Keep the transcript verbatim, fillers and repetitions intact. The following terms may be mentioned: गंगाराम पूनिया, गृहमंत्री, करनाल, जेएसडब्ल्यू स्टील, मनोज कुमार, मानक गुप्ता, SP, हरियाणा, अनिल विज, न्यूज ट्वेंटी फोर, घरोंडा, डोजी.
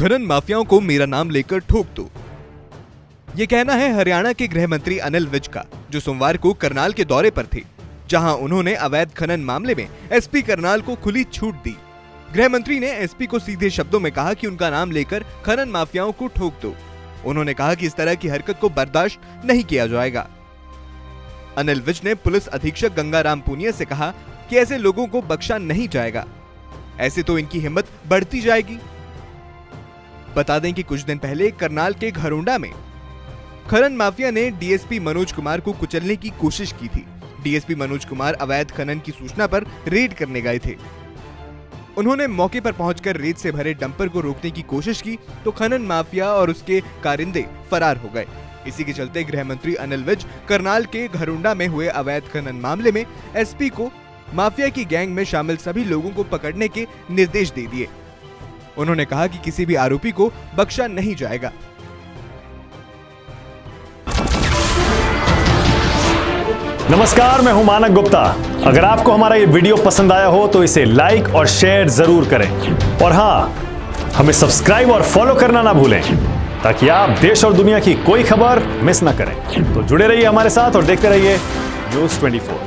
खनन माफियाओं को मेरा नाम लेकर ठोक दो। ये कहना है हरियाणा के गृह मंत्री अनिल विज का, जो सोमवार को करनाल के दौरे पर थे, जहां उन्होंने अवैध खनन मामले में एसपी करनाल को खुली छूट दी। गृह मंत्री ने एसपी को सीधे शब्दों में कहा कि उनका नाम लेकर खनन माफियाओं को ठोक दो। उन्होंने कहा कि इस तरह की हरकत को बर्दाश्त नहीं किया जाएगा। अनिल विज ने पुलिस अधीक्षक गंगाराम पूनिया से कहा कि ऐसे लोगों को बख्शा नहीं जाएगा, ऐसे तो इनकी हिम्मत बढ़ती जाएगी। बता दें कि कुछ दिन पहले करनाल के घरोंडा में खनन माफिया ने डीएसपी मनोज कुमार को कुचलने की कोशिश की थी। डीएसपी मनोज कुमार अवैध खनन की सूचना पर रेड करने गए थे। उन्होंने मौके पर पहुंचकर रेत से भरे डंपर को रोकने की कोशिश की तो खनन माफिया और उसके कारिंदे फरार हो गए। इसी के चलते गृह मंत्री अनिल विज करनाल के घरोंडा में हुए अवैध खनन मामले में एसपी को माफिया की गैंग में शामिल सभी लोगों को पकड़ने के निर्देश दे दिए। उन्होंने कहा कि किसी भी आरोपी को बख्शा नहीं जाएगा। नमस्कार, मैं हूं मानक गुप्ता। अगर आपको हमारा ये वीडियो पसंद आया हो तो इसे लाइक और शेयर जरूर करें और हाँ, हमें सब्सक्राइब और फॉलो करना ना भूलें ताकि आप देश और दुनिया की कोई खबर मिस ना करें। तो जुड़े रहिए हमारे साथ और देखते रहिए न्यूज ट्वेंटी फोर।